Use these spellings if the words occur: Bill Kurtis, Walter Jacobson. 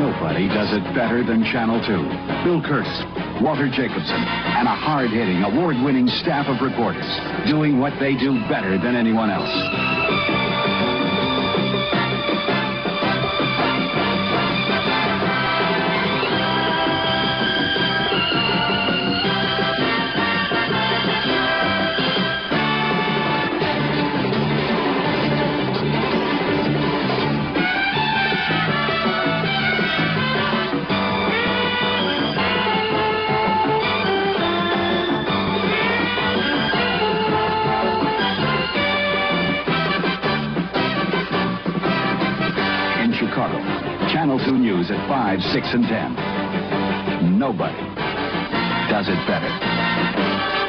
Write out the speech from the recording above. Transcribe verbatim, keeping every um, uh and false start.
Nobody does it better than Channel two. Bill Kurtis, Walter Jacobson, and a hard-hitting, award-winning staff of reporters doing what they do better than anyone else. Chicago, Channel two News at five, six, and ten. Nobody does it better.